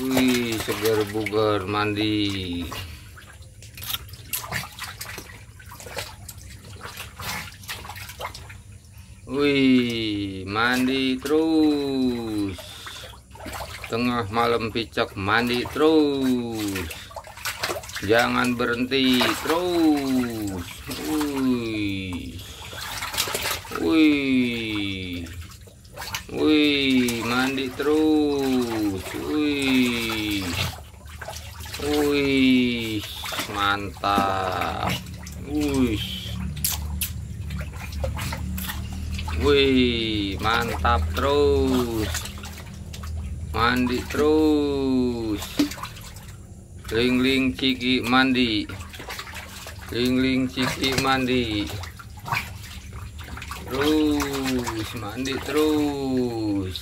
Wih, segar bugar mandi. Wih, mandi terus. Tengah malam picak mandi terus. Jangan berhenti terus. Wih. Wih. Wih, mandi terus. Wih. Wih, mantap. Wih. Wih, mantap terus. Mandi terus. Ling-ling Ciki mandi. Ling-ling Ciki mandi. Terus mandi terus.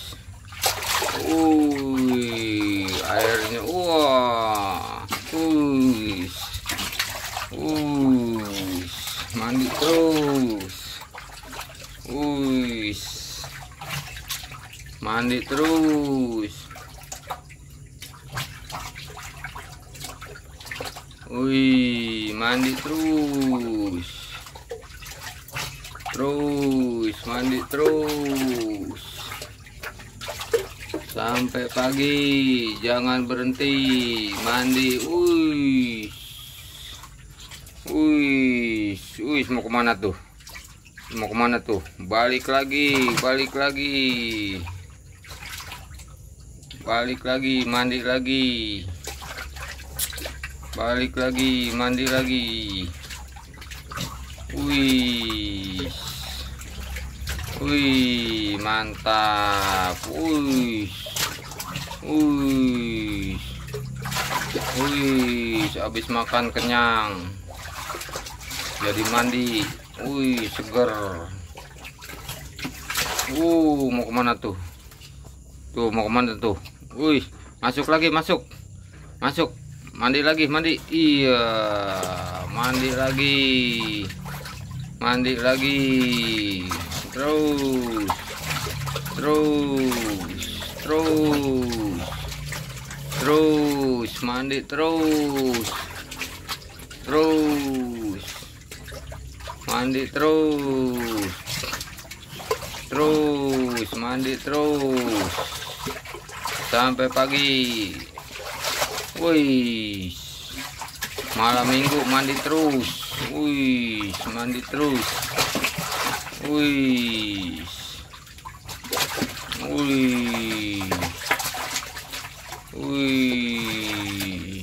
Wih, airnya wah. Wih. Wih, mandi terus. Wih, mandi terus. Wih, mandi terus. Terus mandi terus. Sampai pagi, jangan berhenti mandi. Wih. Wih, wih, mau kemana tuh? Mau kemana tuh? Balik lagi, balik lagi, balik lagi, mandi lagi, balik lagi, mandi lagi. Wih, wih, mantap. Wih, wih, wih, habis makan kenyang jadi mandi. Wih, seger. Mau kemana tuh? Tuh, mau kemana tuh? Wih, masuk lagi, masuk. Masuk. Mandi lagi, mandi. Iya, mandi lagi. Mandi lagi. Terus. Terus. Terus. Terus mandi terus. Terus. Mandi terus. Terus mandi terus. Sampai pagi. Wih. Malam minggu mandi terus. Wih, mandi terus. Wih. Wih. Wih.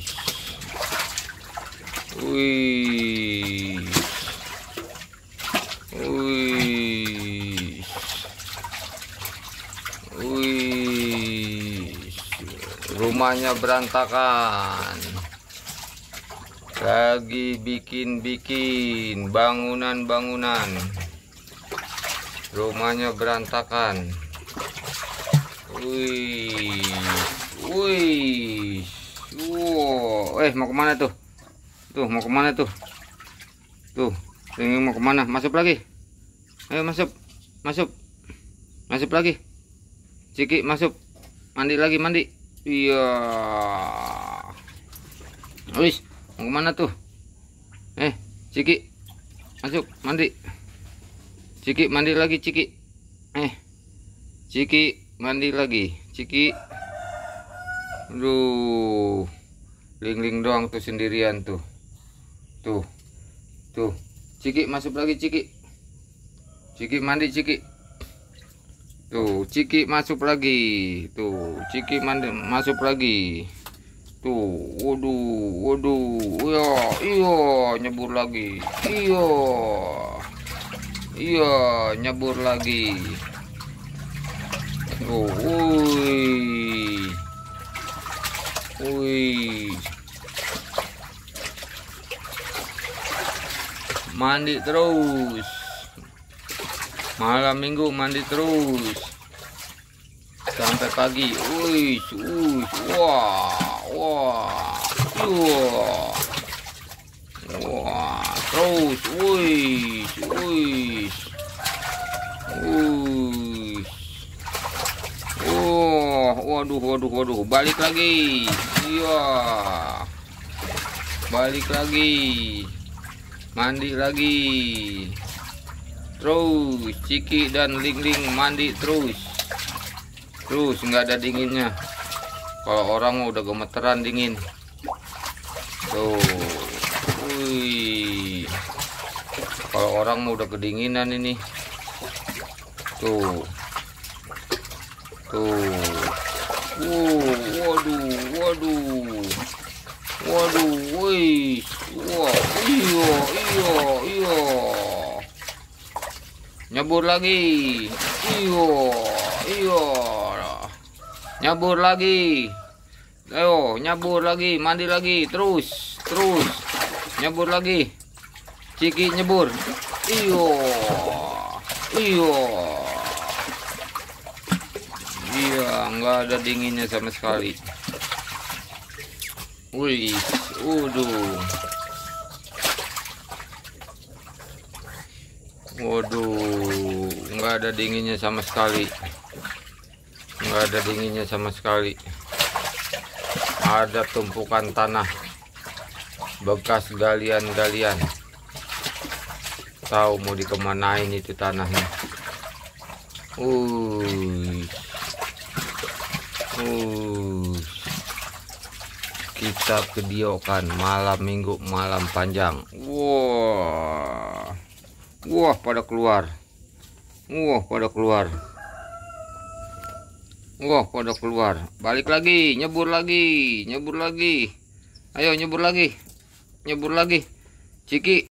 Wih. Wih. Wih. Rumahnya berantakan. Lagi bikin-bikin bangunan-bangunan. Rumahnya berantakan. Wih. Wih. Wow. Mau kemana tuh? Tuh, mau kemana tuh? Tuh, ini mau kemana? Masuk lagi. Ayo masuk, masuk, masuk lagi. Ciki masuk, mandi lagi, mandi. Iya. Wis, mau kemana tuh? Ciki, masuk, mandi. Ciki mandi lagi, Ciki. Ciki mandi lagi, Ciki. Aduh, Ling-ling doang tuh sendirian tuh. Tuh, tuh. Ciki masuk lagi, Ciki. Ciki mandi, Ciki. Tuh, Ciki masuk lagi. Tuh, Ciki mandi masuk lagi. Tuh, waduh, waduh. Iya, iya, nyebur lagi. Iya. Iya, nyebur lagi. Tuh, wih. Wih. Mandi terus. Malam minggu mandi terus sampai pagi. Wih, wih, wah, wah, wah, wah, terus, wih, wih, wih, wah, waduh, waduh, waduh, balik lagi. Iya, balik lagi, mandi lagi terus. Ciki dan Ling-Ling mandi terus nggak ada dinginnya. Kalau orang udah gemeteran dingin tuh. Wih, kalau orang mau udah kedinginan ini tuh. Wow, waduh, waduh, waduh, wih, wah, iyo, nyebur lagi, iyo, nyebur lagi, ayo, nyebur lagi, mandi lagi, terus, nyebur lagi, Ciki nyebur, iyo. Iya, nggak ada dinginnya sama sekali. Wih, waduh, nggak ada dinginnya sama sekali. Ada tumpukan tanah, bekas galian-galian. Tahu mau dikemanain itu tanahnya? Kita kediokan malam minggu, malam panjang. Wah, pada keluar. Balik lagi, nyebur lagi. Ayo nyebur lagi. Ciki